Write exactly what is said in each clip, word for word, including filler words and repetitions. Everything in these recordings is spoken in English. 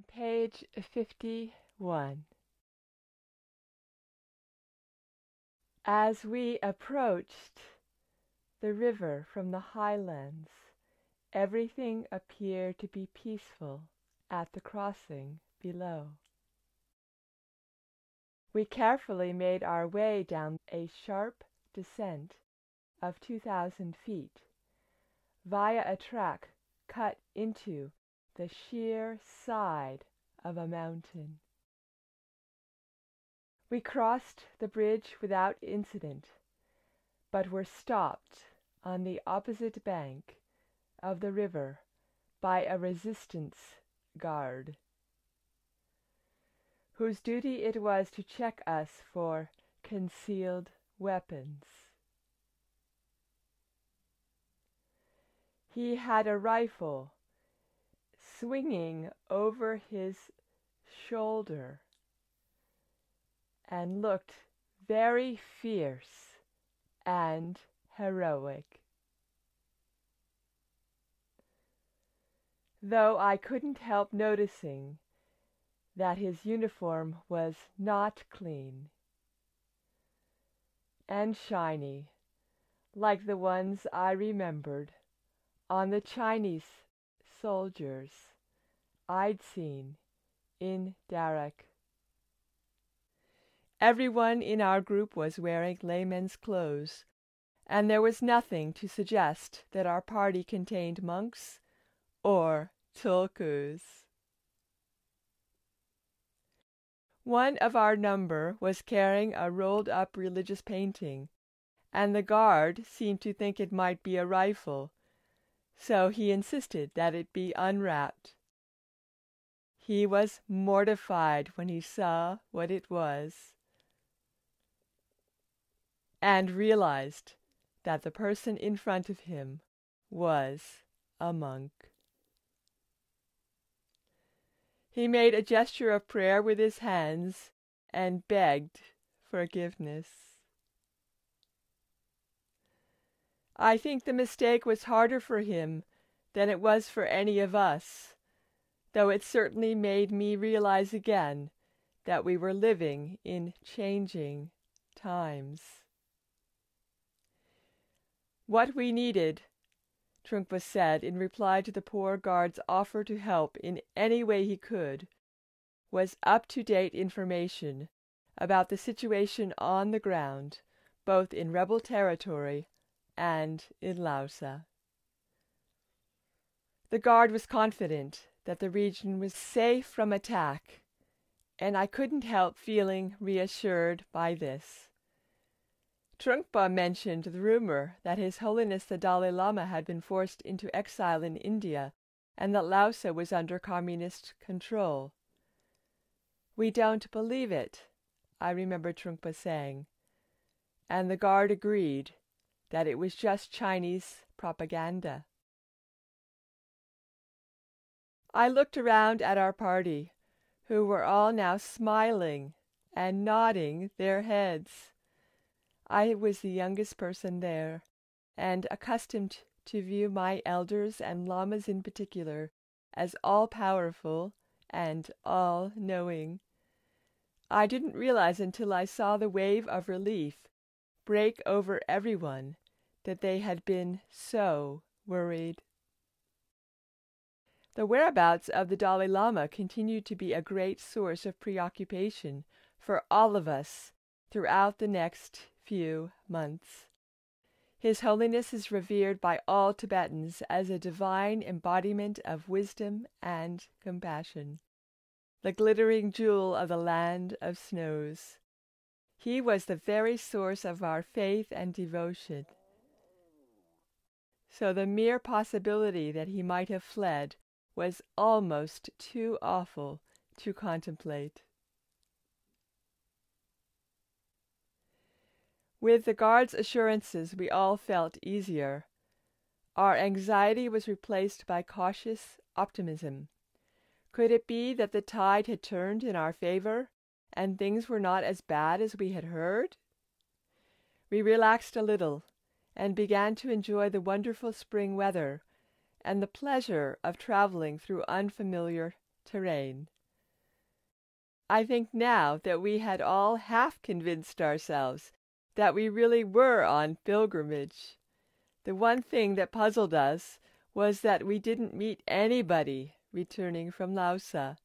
From page fifty-one. As we approached the river from the highlands, everything appeared to be peaceful at the crossing below. We carefully made our way down a sharp descent of two thousand feet via a track cut into the sheer side of a mountain. We crossed the bridge without incident, but were stopped on the opposite bank of the river by a resistance guard, whose duty it was to check us for concealed weapons. He had a rifle swinging over his shoulder, and looked very fierce and heroic. Though I couldn't help noticing that his uniform was not clean and shiny, like the ones I remembered on the Chinese soldiers I'd seen in Darak. Everyone in our group was wearing layman's clothes, and there was nothing to suggest that our party contained monks or tulkus. One of our number was carrying a rolled-up religious painting, and the guard seemed to think it might be a rifle, so he insisted that it be unwrapped. He was mortified when he saw what it was, and realized that the person in front of him was a monk. He made a gesture of prayer with his hands and begged forgiveness. I think the mistake was harder for him than it was for any of us, though it certainly made me realize again that we were living in changing times. What we needed, Trungpa said in reply to the poor guard's offer to help in any way he could, was up-to-date information about the situation on the ground, both in rebel territory and in Lhasa. The guard was confident that the region was safe from attack, and I couldn't help feeling reassured by this. Trungpa mentioned the rumor that His Holiness the Dalai Lama had been forced into exile in India, and that Lhasa was under communist control. "We don't believe it," I remember Trungpa saying, and the guard agreed that it was just Chinese propaganda. I looked around at our party, who were all now smiling and nodding their heads. I was the youngest person there, and accustomed to view my elders and lamas in particular as all-powerful and all-knowing. I didn't realize until I saw the wave of relief break over everyone that they had been so worried. The whereabouts of the Dalai Lama continued to be a great source of preoccupation for all of us throughout the next few months. His Holiness is revered by all Tibetans as a divine embodiment of wisdom and compassion, the glittering jewel of the land of snows. He was the very source of our faith and devotion. So the mere possibility that he might have fled was almost too awful to contemplate. With the guard's assurances, we all felt easier. Our anxiety was replaced by cautious optimism. Could it be that the tide had turned in our favor, and things were not as bad as we had heard? We relaxed a little, and began to enjoy the wonderful spring weather, and the pleasure of traveling through unfamiliar terrain. I think now that we had all half convinced ourselves that we really were on pilgrimage, the one thing that puzzled us was that we didn't meet anybody returning from Lhasa.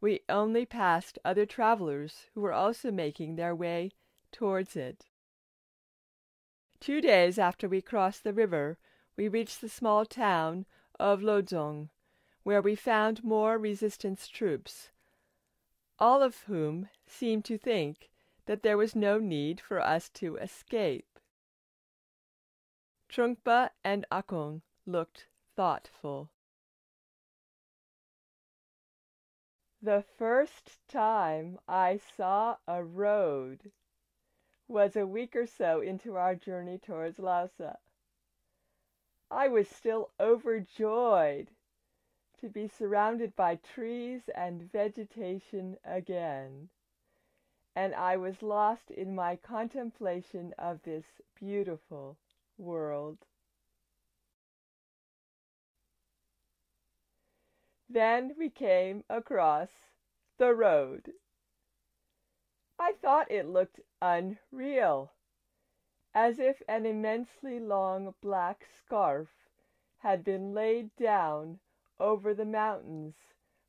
We only passed other travelers who were also making their way towards it. Two days after we crossed the river, we reached the small town of Lozong, where we found more resistance troops, all of whom seemed to think that there was no need for us to escape. Trungpa and Akong looked thoughtful. The first time I saw a road was a week or so into our journey towards Lhasa. I was still overjoyed to be surrounded by trees and vegetation again, and I was lost in my contemplation of this beautiful world. Then we came across the road. I thought it looked unreal, as if an immensely long black scarf had been laid down over the mountains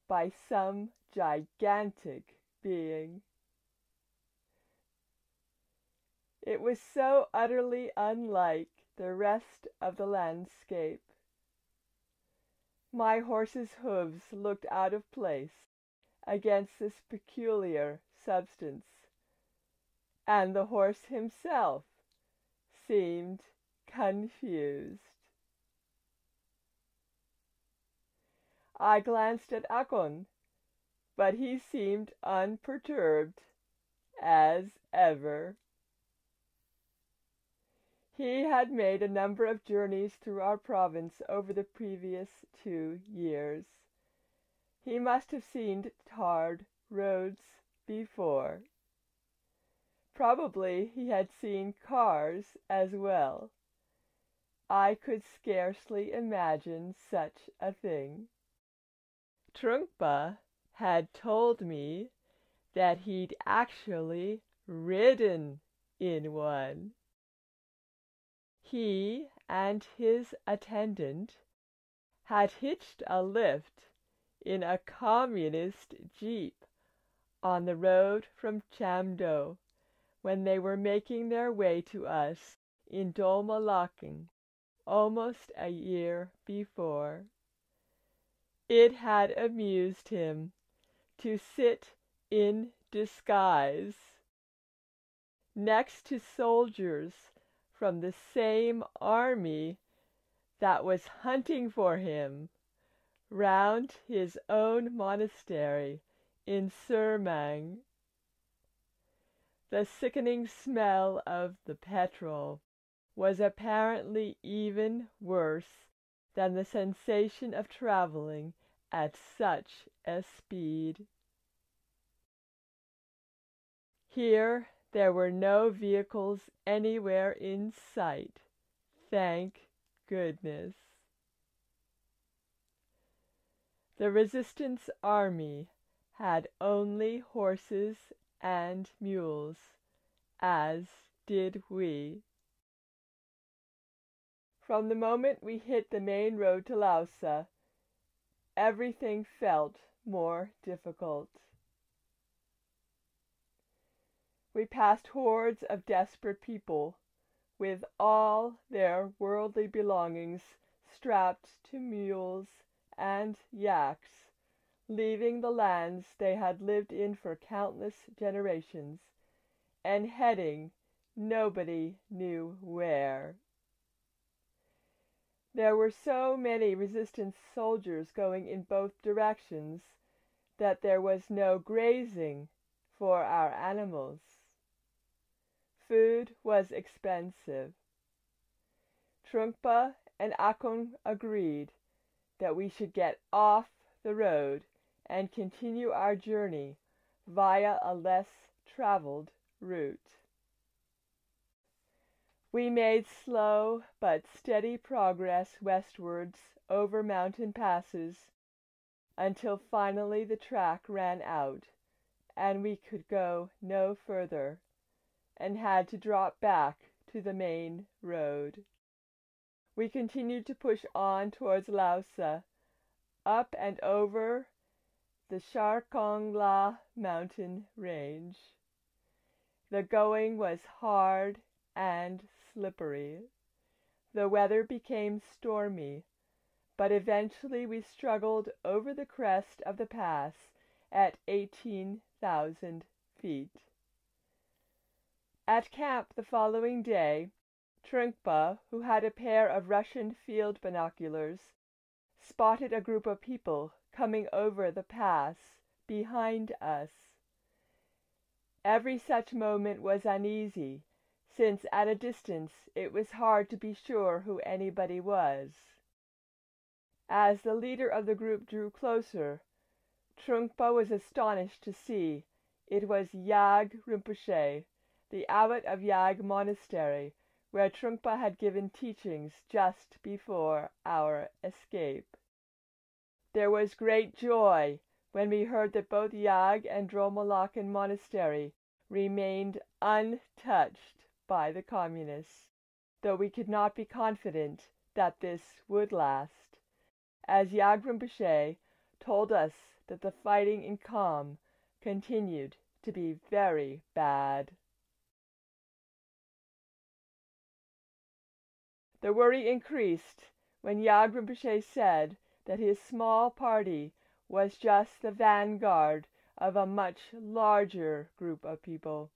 by some gigantic being. It was so utterly unlike the rest of the landscape. My horse's hooves looked out of place against this peculiar substance, and the horse himself seemed confused. I glanced at Akon, but he seemed unperturbed as ever. He had made a number of journeys through our province over the previous two years. He must have seen tarred roads before. Probably he had seen cars as well. I could scarcely imagine such a thing. Trungpa had told me that he'd actually ridden in one. He and his attendant had hitched a lift in a communist jeep on the road from Chamdo when they were making their way to us in Drolma Lhakhang almost a year before. It had amused him to sit in disguise next to soldiers from the same army that was hunting for him round his own monastery in Surmang. The sickening smell of the petrol was apparently even worse than the sensation of traveling at such a speed. Here there were no vehicles anywhere in sight, thank goodness. The resistance army had only horses and mules, as did we. From the moment we hit the main road to Lhasa, everything felt more difficult. We passed hordes of desperate people, with all their worldly belongings strapped to mules and yaks, leaving the lands they had lived in for countless generations, and heading nobody knew where. There were so many resistance soldiers going in both directions that there was no grazing for our animals. Food was expensive. Trungpa and Akong agreed that we should get off the road and continue our journey via a less traveled route. We made slow but steady progress westwards over mountain passes until finally the track ran out, and we could go no further, and had to drop back to the main road. We continued to push on towards Langsoka, up and over the Sharkongla mountain range. The going was hard and slippery. The weather became stormy, but eventually we struggled over the crest of the pass at eighteen thousand feet. At camp the following day, Trungpa, who had a pair of Russian field binoculars, spotted a group of people coming over the pass behind us. Every such moment was uneasy, since at a distance it was hard to be sure who anybody was. As the leader of the group drew closer, Trungpa was astonished to see it was Yag Rinpoche, the abbot of Yag Monastery, where Trungpa had given teachings just before our escape. There was great joy when we heard that both Yag and Drolma Lhakhang Monastery remained untouched by the communists, though we could not be confident that this would last, as Yag Rinpoche told us that the fighting in Kham continued to be very bad. The worry increased when Yag Rinpoche said that his small party was just the vanguard of a much larger group of people,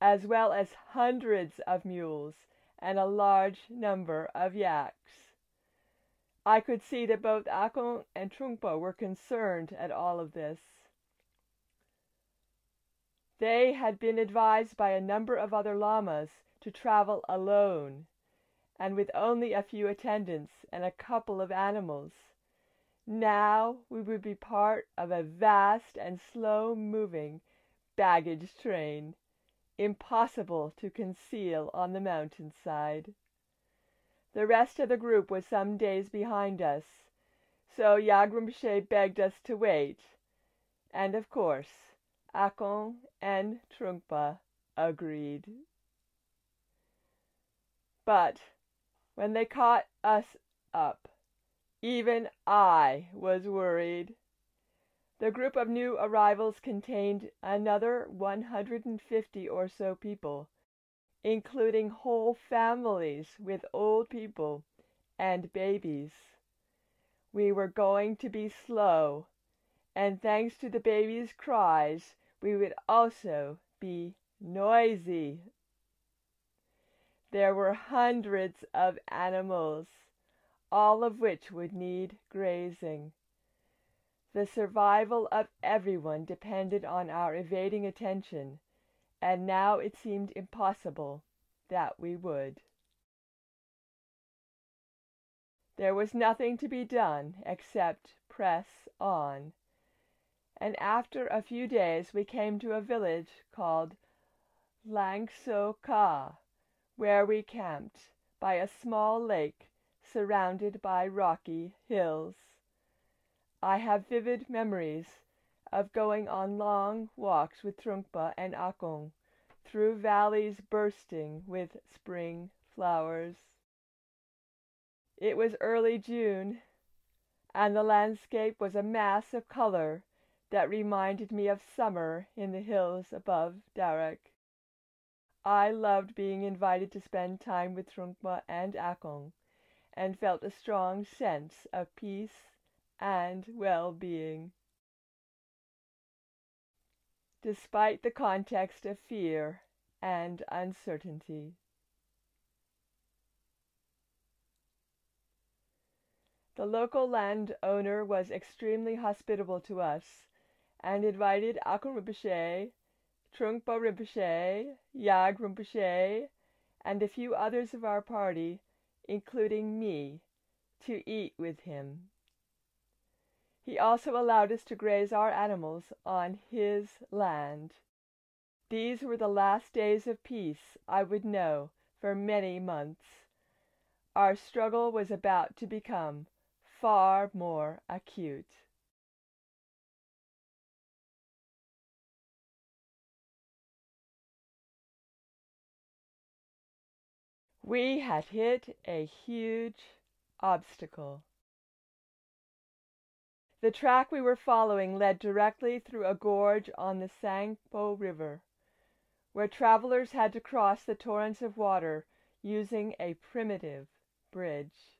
as well as hundreds of mules and a large number of yaks. I could see that both Akong and Trungpa were concerned at all of this. They had been advised by a number of other lamas to travel alone, and with only a few attendants and a couple of animals. Now we would be part of a vast and slow-moving baggage train, impossible to conceal on the mountainside. The rest of the group was some days behind us, so Yag Rinpoche begged us to wait, and of course Akong and Trungpa agreed. But when they caught us up, even I was worried. The group of new arrivals contained another one hundred fifty or so people, including whole families with old people and babies. We were going to be slow, and thanks to the babies' cries, we would also be noisy. There were hundreds of animals, all of which would need grazing. The survival of everyone depended on our evading attention, and now it seemed impossible that we would. There was nothing to be done except press on, and after a few days we came to a village called Langsoka, where we camped by a small lake surrounded by rocky hills. I have vivid memories of going on long walks with Trungpa and Akong through valleys bursting with spring flowers. It was early June, and the landscape was a mass of color that reminded me of summer in the hills above Darak. I loved being invited to spend time with Trungpa and Akong, and felt a strong sense of peace and well-being. Despite the context of fear and uncertainty. The local landowner was extremely hospitable to us, and invited Akong Rinpoche, Trungpa Rinpoche, Yag Rinpoche, and a few others of our party, including me, to eat with him. He also allowed us to graze our animals on his land. These were the last days of peace I would know for many months. Our struggle was about to become far more acute. We had hit a huge obstacle. The track we were following led directly through a gorge on the Sangpo River, where travelers had to cross the torrents of water using a primitive bridge.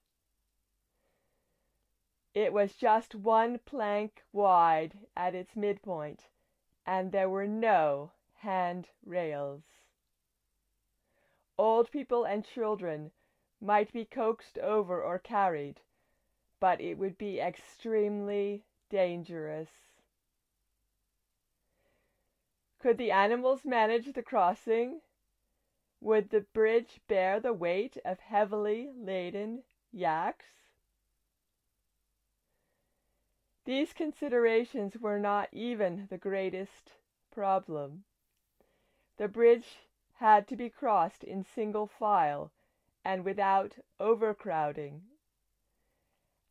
It was just one plank wide at its midpoint, and there were no handrails. Old people and children might be coaxed over or carried, but it would be extremely dangerous. Could the animals manage the crossing? Would the bridge bear the weight of heavily laden yaks? These considerations were not even the greatest problem. The bridge had to be crossed in single file and without overcrowding.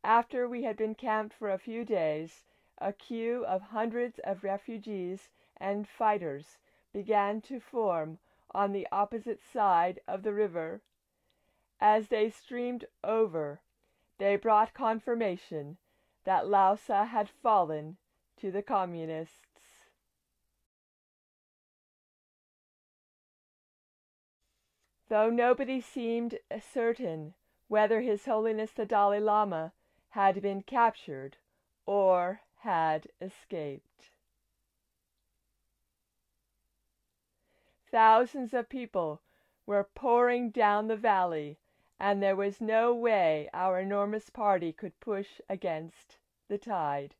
After we had been camped for a few days, a queue of hundreds of refugees and fighters began to form on the opposite side of the river. As they streamed over, they brought confirmation that Lhasa had fallen to the communists. Though nobody seemed certain whether His Holiness the Dalai Lama had been captured or had escaped. Thousands of people were pouring down the valley, and there was no way our enormous party could push against the tide.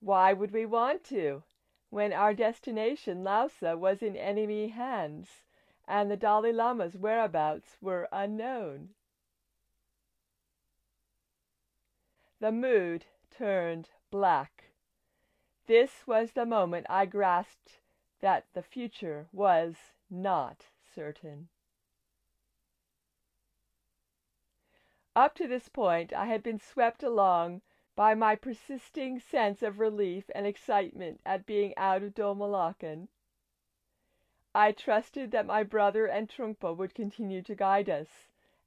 Why would we want to, when our destination, Lhasa, was in enemy hands, and the Dalai Lama's whereabouts were unknown? The mood turned black. This was the moment I grasped that the future was not certain. Up to this point, I had been swept along by my persisting sense of relief and excitement at being out of Drolma Lhakhang. I trusted that my brother and Trungpa would continue to guide us,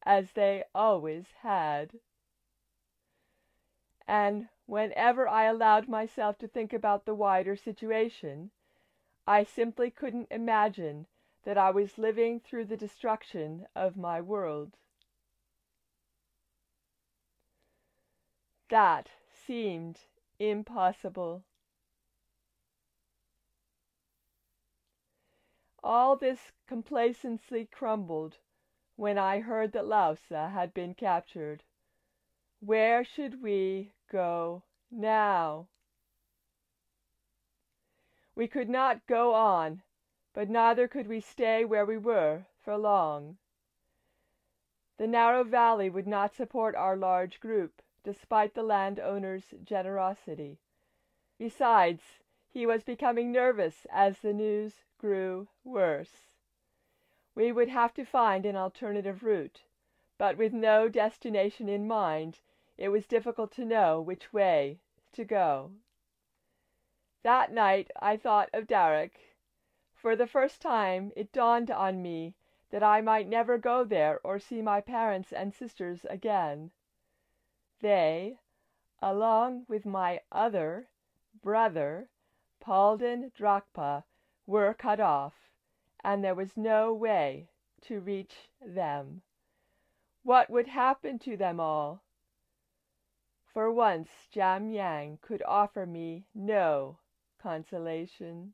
as they always had. And whenever I allowed myself to think about the wider situation, I simply couldn't imagine that I was living through the destruction of my world. That seemed impossible. All this complacency crumbled when I heard that Lhasa had been captured. Where should we go now? We could not go on, but neither could we stay where we were for long. The narrow valley would not support our large group, despite the landowner's generosity. Besides, he was becoming nervous as the news grew worse. We would have to find an alternative route, but with no destination in mind, it was difficult to know which way to go. That night I thought of Darak. For the first time it dawned on me that I might never go there or see my parents and sisters again. They, along with my other brother, Palden Drakpa, were cut off, and there was no way to reach them. What would happen to them all? For once, Jamyang could offer me no consolation.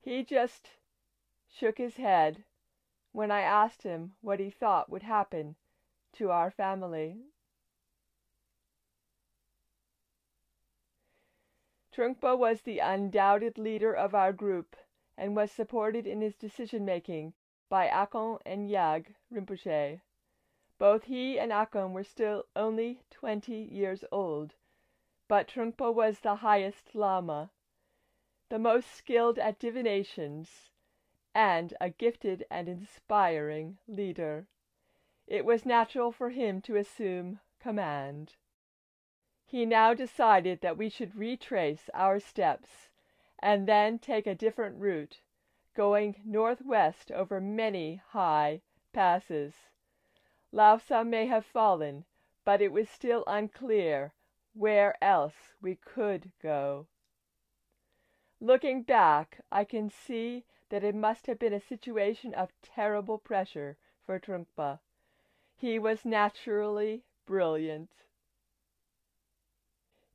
He just shook his head when I asked him what he thought would happen to our family. Trungpa was the undoubted leader of our group and was supported in his decision-making by Akong and Yag Rinpoche. Both he and Akong were still only twenty years old, but Trungpa was the highest Lama, the most skilled at divinations, and a gifted and inspiring leader. It was natural for him to assume command. He now decided that we should retrace our steps and then take a different route, going northwest over many high passes. Lhasa may have fallen, but it was still unclear where else we could go. Looking back, I can see that it must have been a situation of terrible pressure for Trungpa. He was naturally brilliant.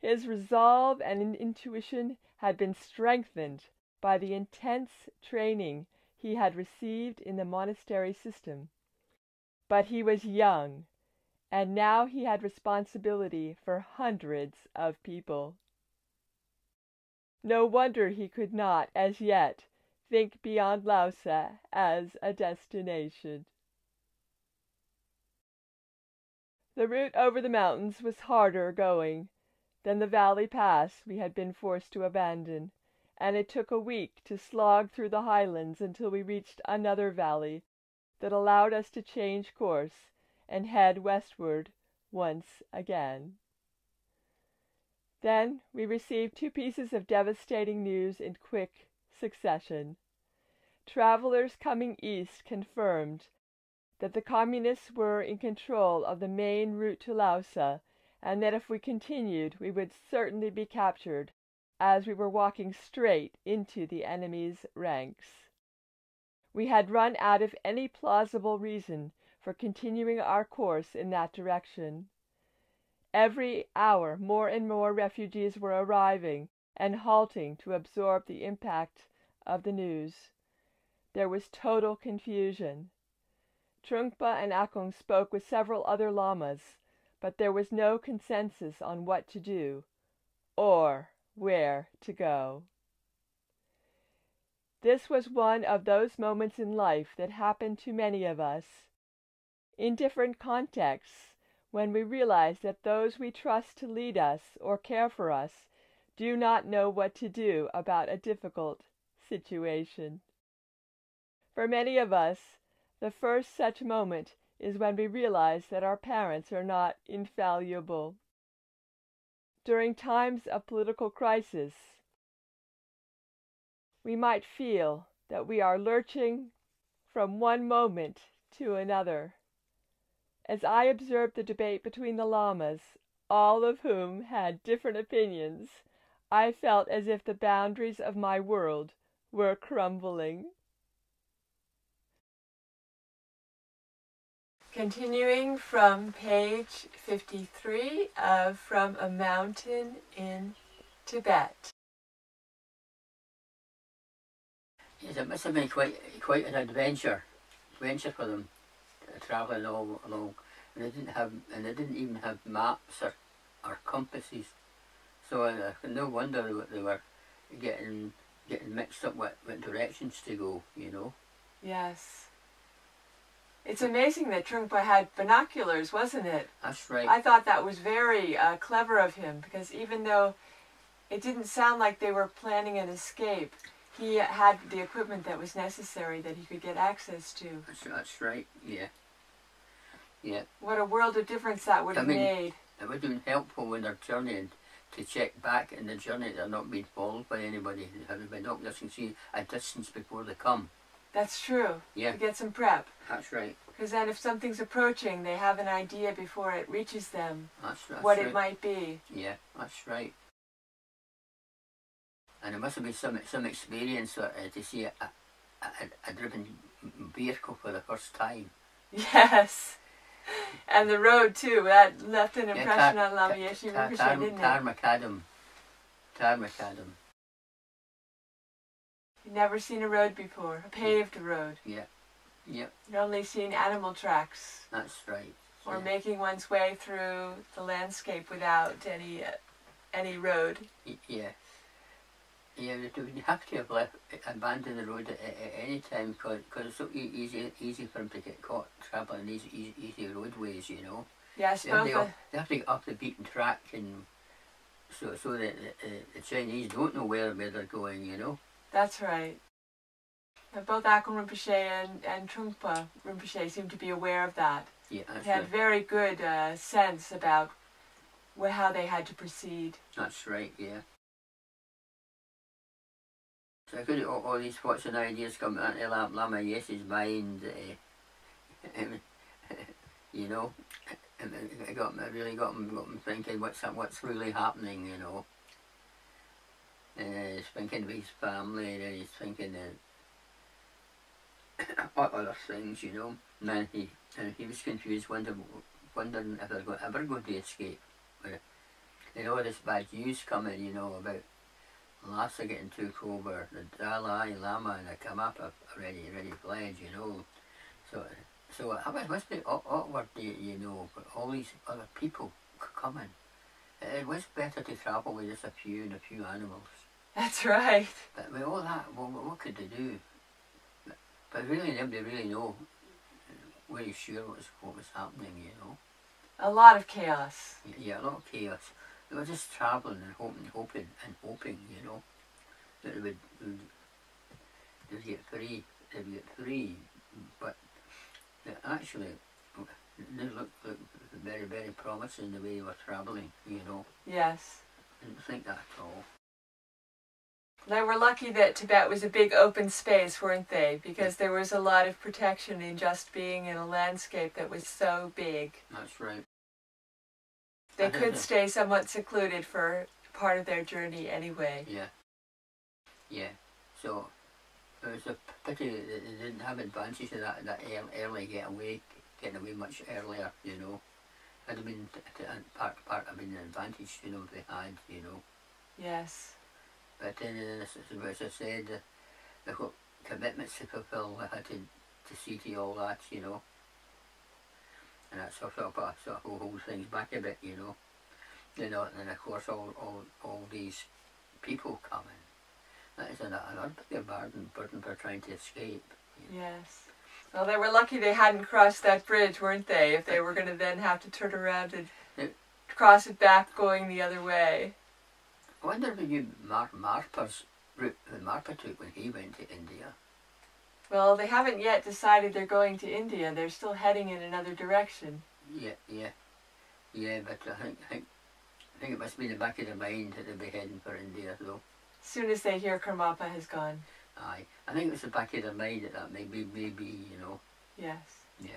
His resolve and intuition had been strengthened by the intense training he had received in the monastery system. But he was young, and now he had responsibility for hundreds of people. No wonder he could not, as yet, think beyond Lhasa as a destination. The route over the mountains was harder going than the valley pass we had been forced to abandon, and it took a week to slog through the highlands until we reached another valley that allowed us to change course and head westward once again. Then we received two pieces of devastating news in quick succession. Travelers coming east confirmed that the communists were in control of the main route to Lhasa, and that if we continued, we would certainly be captured, as we were walking straight into the enemy's ranks. We had run out of any plausible reason for continuing our course in that direction. Every hour more and more refugees were arriving and halting to absorb the impact of the news. There was total confusion. Trungpa and Akong spoke with several other lamas, but there was no consensus on what to do or where to go. This was one of those moments in life that happened to many of us, in different contexts, when we realize that those we trust to lead us or care for us do not know what to do about a difficult situation. For many of us, the first such moment is when we realize that our parents are not infallible. During times of political crisis, we might feel that we are lurching from one moment to another. As I observed the debate between the lamas, all of whom had different opinions, I felt as if the boundaries of my world were crumbling. Continuing from page fifty-three of From a Mountain in Tibet. Yes, it must have been quite, quite an adventure, adventure for them. Travelling all along, and they didn't have, and they didn't even have maps or, or compasses, so uh, no wonder they were getting getting mixed up with, with directions to go. You know. Yes. It's amazing that Trungpa had binoculars, wasn't it? That's right. I thought that was very uh, clever of him, because even though it didn't sound like they were planning an escape, he had the equipment that was necessary that he could get access to. That's, that's right, yeah. Yeah. What a world of difference that would I have mean, made. It would have been helpful when they're journeying to check back in the journey they're not being followed by anybody. They have the binoculars and see a distance before they come. That's true. Yeah. To get some prep. That's right. Because then if something's approaching, they have an idea before it reaches them that's, that's what right. it might be. Yeah, that's right. And it must have been some, some experience uh, to see a, a, a driven vehicle for the first time. Yes. And the road too, that left an impression yeah, tar, on Lama Yeshe Rinpoche, tar, tar, didn't tar, it? Tarmacadam. Tarmacadam. You've never seen a road before, a paved yeah. road. Yeah. Yeah. You've only seen animal tracks. That's right. Or yeah. making one's way through the landscape without any, uh, any road. Yeah. Yeah, you have to have left, abandon the road at, at any time, because it's so easy, easy for them to get caught travelling these easy, easy roadways, you know. Yes, yeah, they, they have to get off the beaten track, and so so that the, the Chinese don't know where, where they're going, you know. That's right. And both Akong Rinpoche and, and Trungpa Rinpoche seem to be aware of that. Yeah, that's They had right. very good uh, sense about wh how they had to proceed. That's right, yeah. So all, all these thoughts and ideas come into Lama Yeshe's mind. Uh, um, you know, it got me, really got me, got me thinking what's what's really happening, you know. And he's thinking of his family, and he's thinking of other things, you know. And then he, and he was confused, wondering, wondering if they're ever going to escape. But, you know, this bad news coming, you know, about Lhasa getting took over, the Dalai Lama and the Karmapa already, already fled, you know. So, so it must be awkward, you know, for all these other people coming. It was better to travel with just a few and a few animals. That's right. But with all that, well, what could they do? But, but really, nobody really know, really sure what was, what was happening, you know. A lot of chaos. Yeah, a lot of chaos. They were just travelling and hoping, hoping and hoping, you know, that they would, would, they would get free, they would get free, but actually, they looked, looked very, very promising the way they were travelling, you know. Yes. I didn't think that at all. They were lucky that Tibet was a big open space, weren't they? Because there was a lot of protection in just being in a landscape that was so big. That's right. They could stay somewhat secluded for part of their journey anyway. Yeah. Yeah. So it was a pity that they didn't have advantage of that, that early getaway, getting away much earlier, you know. It would have been part, part of an advantage, you know, they had, you know. Yes. But then, as I said, the commitments to fulfill, I had to, to see to all that, you know. And that sort of, sort of holds things back a bit, you know. You know, and of course all, all, all these people coming. That is another bigger burden, burden for trying to escape. You know? Yes. Well, they were lucky they hadn't crossed that bridge, weren't they? If they were going to then have to turn around and it, cross it back going the other way. I wonder if you Mar Marpa's route that Marpa took when he went to India. Well, they haven't yet decided they're going to India. They're still heading in another direction. Yeah, yeah. Yeah, but I think, I think, I think it must be in the back of their mind that they'll be heading for India, though. As soon as they hear Karmapa has gone. Aye. I think it was the back of their mind that that may be, maybe, you know. Yes. Yes.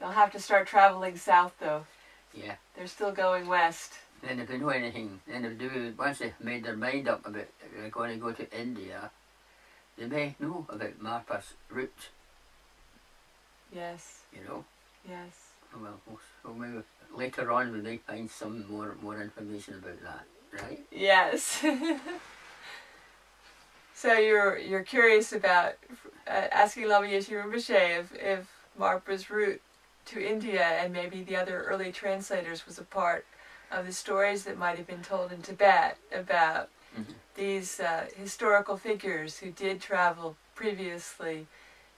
They'll have to start travelling south, though. Yeah. They're still going west. Then if they know anything, then if they do, once they've made their mind up about they're going to go to India, they may know about Marpa's route. Yes. You know? Yes. Well, well maybe later on we may find some more, more information about that, right? Yes. So you're you're curious about uh, asking Lama Yeshe Rinpoche if, if Marpa's route to India and maybe the other early translators was a part of the stories that might have been told in Tibet about Mm-hmm. these uh, historical figures who did travel previously,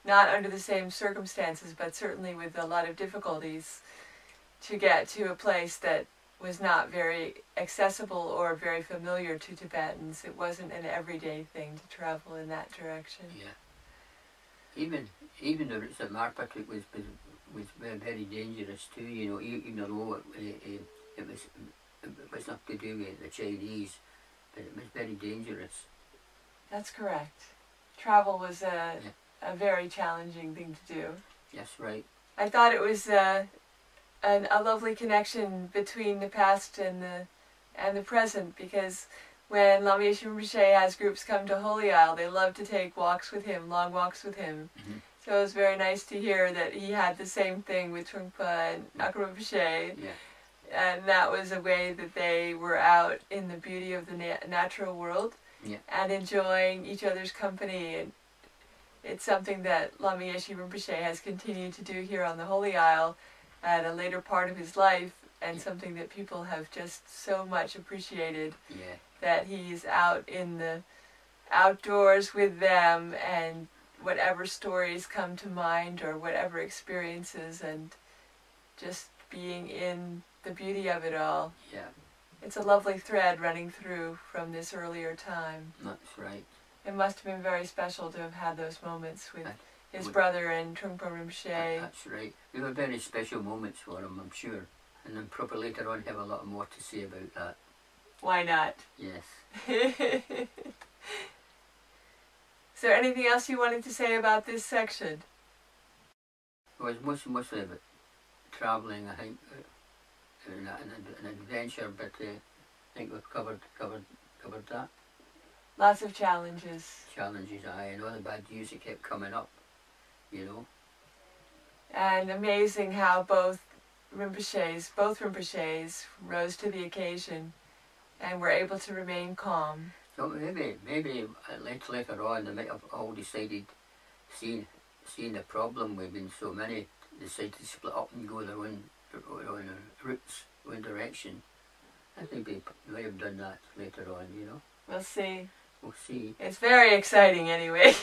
not under the same circumstances, but certainly with a lot of difficulties to get to a place that was not very accessible or very familiar to Tibetans. It wasn't an everyday thing to travel in that direction. Yeah. Even, even the routes that Marpa took was, was very dangerous too, you know, even though it, it, it, was, it was not to do with the Chinese. It was very dangerous. That's correct. Travel was a, yeah. a very challenging thing to do. Yes, right. I thought it was a, an, a lovely connection between the past and the, and the present, because when Lama Yeshe Rinpoche has groups come to Holy Isle, they love to take walks with him, long walks with him. Mm-hmm. So it was very nice to hear that he had the same thing with Trungpa and Akong Rinpoche. Yeah. And that was a way that they were out in the beauty of the na natural world yeah. and enjoying each other's company. And it's something that Lama Yeshe Rinpoche has continued to do here on the Holy Isle at a later part of his life, and yeah. something that people have just so much appreciated, yeah. that he's out in the outdoors with them, and whatever stories come to mind or whatever experiences, and just being in the beauty of it all. Yeah. It's a lovely thread running through from this earlier time. That's right. It must have been very special to have had those moments with that's his with brother and Trungpa Rinpoche. That's right. They were very special moments for him, I'm sure. And then probably later on have a lot more to say about that. Why not? Yes. Is there anything else you wanted to say about this section? It was much, much of it. Traveling, I think, uh, an, an adventure, but uh, I think we've covered, covered, covered that. Lots of challenges. Challenges, aye, and all the bad news that kept coming up, you know. And amazing how both Rinpoches, both Rinpoches rose to the occasion and were able to remain calm. So maybe, maybe later on they might have all decided, seeing, seeing the problem we've been so many, decided to split up and go their own, their own routes, own direction. I think they might have done that later on, you know. We'll see. We'll see. It's very exciting anyway.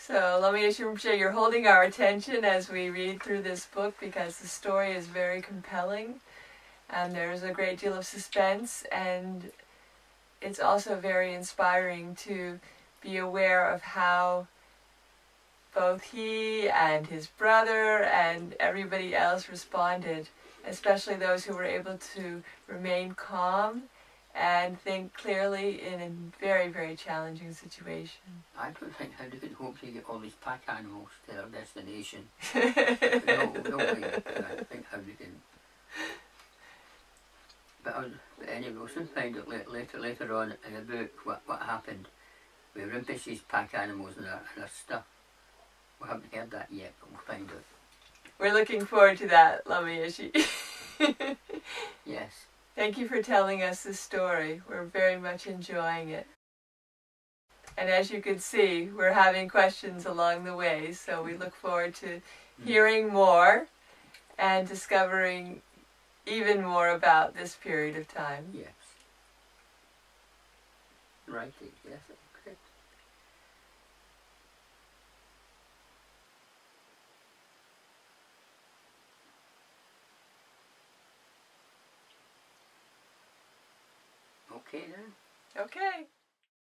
So let me assume you're holding our attention as we read through this book because the story is very compelling and there's a great deal of suspense, and it's also very inspiring to be aware of how both he and his brother and everybody else responded, especially those who were able to remain calm and think clearly in a very, very challenging situation. I don't think how they could hope to get all these pack animals to their destination. no, no way. I think how they can. But, I was, but anyway, we'll soon find out later, later on in the book what, what happened with Rinpoche's pack animals and their, and their stuff. We haven't heard that yet, but we'll find out. We're looking forward to that, Lama Yeshe. Yes. Thank you for telling us the story. We're very much enjoying it. And as you can see, we're having questions along the way, so we look forward to hearing more and discovering even more about this period of time. Yes. Right, yes. Okay then. Okay.